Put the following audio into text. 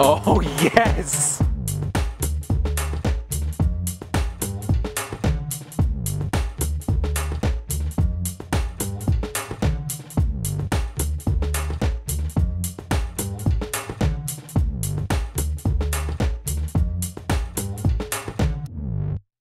Oh, yes!